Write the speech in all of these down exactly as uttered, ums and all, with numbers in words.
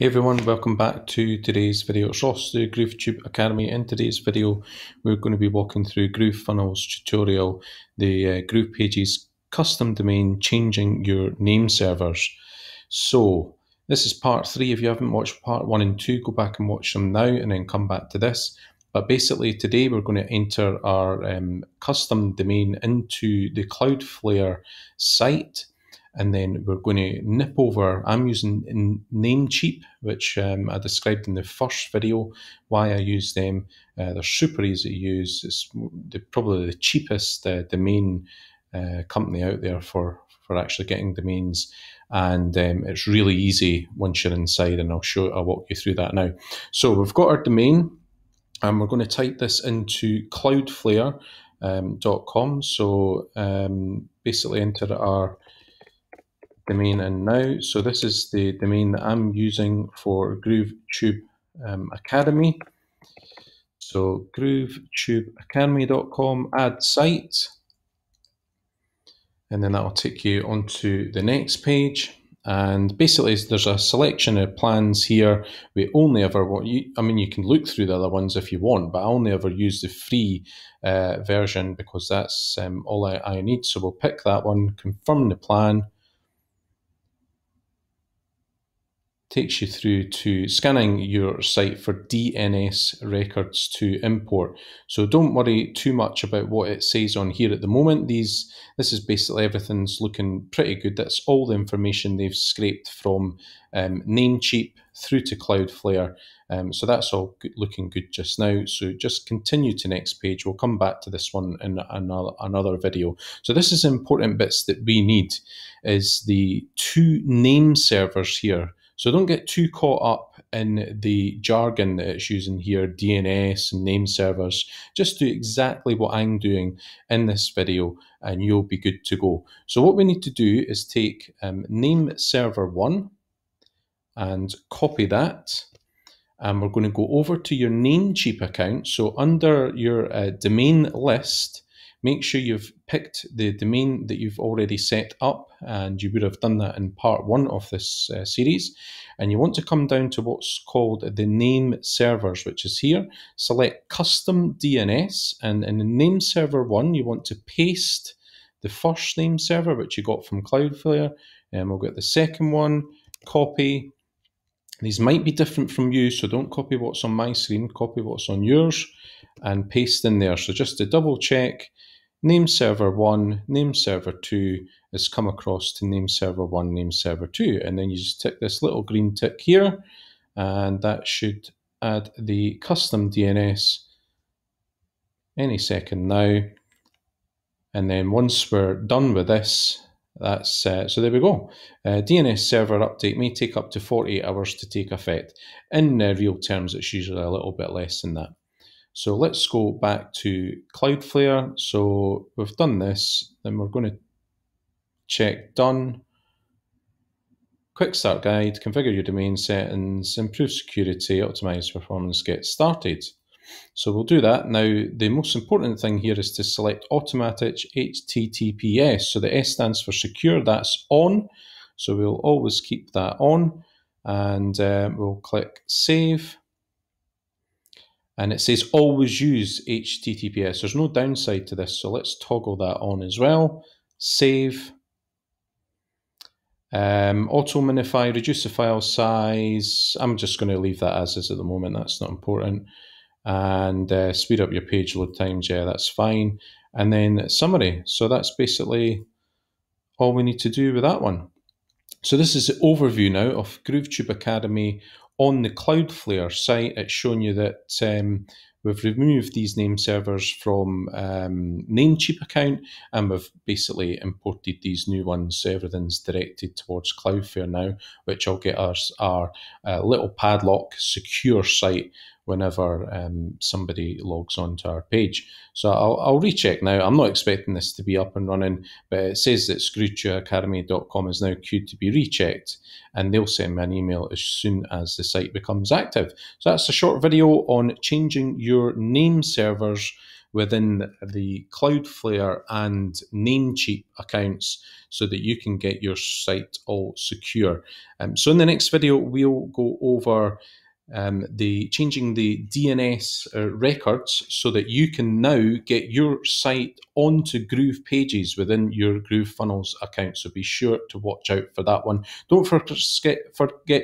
Hey everyone, welcome back to today's video. It's Ross, the GrooveTube Academy. In today's video, we're going to be walking through GrooveFunnels tutorial, the uh, GroovePages custom domain, changing your name servers. So this is part three. If you haven't watched part one and two, go back and watch them now and then come back to this. But basically today we're going to enter our um, custom domain into the Cloudflare site. And then we're going to nip over. I'm using Namecheap, which um, I described in the first video why I use them. Uh, they're super easy to use. It's the, probably the cheapest uh, domain uh, company out there for, for actually getting domains. And um, it's really easy once you're inside, and I'll show. I'll walk you through that now. So we've got our domain, and we're going to type this into cloudflare dot com. Um, so um, basically enter our domain in now. So this is the domain that I'm using for GrooveTube um, Academy. So groove tube academy dot com, add site. And then that will take you onto the next page. And basically there's a selection of plans here. We only ever want, you, I mean, you can look through the other ones if you want, but I only ever use the free uh, version because that's um, all I, I need. So we'll pick that one, confirm the plan. Takes you through to scanning your site for D N S records to import. So don't worry too much about what it says on here at the moment. These, this is basically everything's looking pretty good. That's all the information they've scraped from um, Namecheap through to Cloudflare. Um, so that's all good, looking good just now. So just continue to next page. We'll come back to this one in another, another video. So this is important bits that we need is the two name servers here. So don't get too caught up in the jargon that it's using here, D N S and name servers. Just do exactly what I'm doing in this video and you'll be good to go. So what we need to do is take um, name server one and copy that. And we're going to go over to your Namecheap account. So under your uh, domain list, make sure you've picked the domain that you've already set up, and you would have done that in part one of this uh, series. And you want to come down to what's called the name servers, which is here. Select custom D N S, and in the name server one, you want to paste the first name server, which you got from Cloudflare, and we'll get the second one, copy. These might be different from you, so don't copy what's on my screen, copy what's on yours, and paste in there. So just to double check, name server one, name server two has come across to name server one, name server two. And then you just tick this little green tick here, and that should add the custom D N S any second now. And then once we're done with this, that's uh, so there we go. Uh, D N S server update may take up to forty-eight hours to take effect. In uh, real terms, it's usually a little bit less than that. So let's go back to Cloudflare. So we've done this, then we're going to check done. Quick start guide, configure your domain settings, improve security, optimize performance, get started. So we'll do that. Now, the most important thing here is to select automatic H T T P S. So the S stands for secure, that's on. So we'll always keep that on, and uh, we'll click save. And it says always use H T T P S. There's no downside to this, so let's toggle that on as well. Save. Um, auto-minify, reduce the file size. I'm just going to leave that as is at the moment. That's not important. And uh, speed up your page load times. Yeah, that's fine. And then summary. So that's basically all we need to do with that one. So this is the overview now of GrooveTube Academy. On the Cloudflare site, it's showing you that um, we've removed these name servers from um, Namecheap account, and we've basically imported these new ones. So everything's directed towards Cloudflare now, which will get us our uh, little padlock secure site whenever um, somebody logs onto our page. So I'll, I'll recheck now. I'm not expecting this to be up and running, but it says that GrooveTube Academy dot com is now queued to be rechecked, and they'll send me an email as soon as the site becomes active. So that's a short video on changing your name servers within the Cloudflare and Namecheap accounts so that you can get your site all secure. Um, so in the next video, we'll go over um, the changing the D N S uh, records so that you can now get your site onto GroovePages within your GrooveFunnels account. So be sure to watch out for that one. Don't forget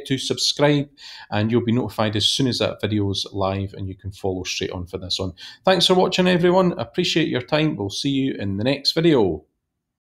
to subscribe, and you'll be notified as soon as that video is live, and you can follow straight on for this one. Thanks for watching, everyone. Appreciate your time. We'll see you in the next video.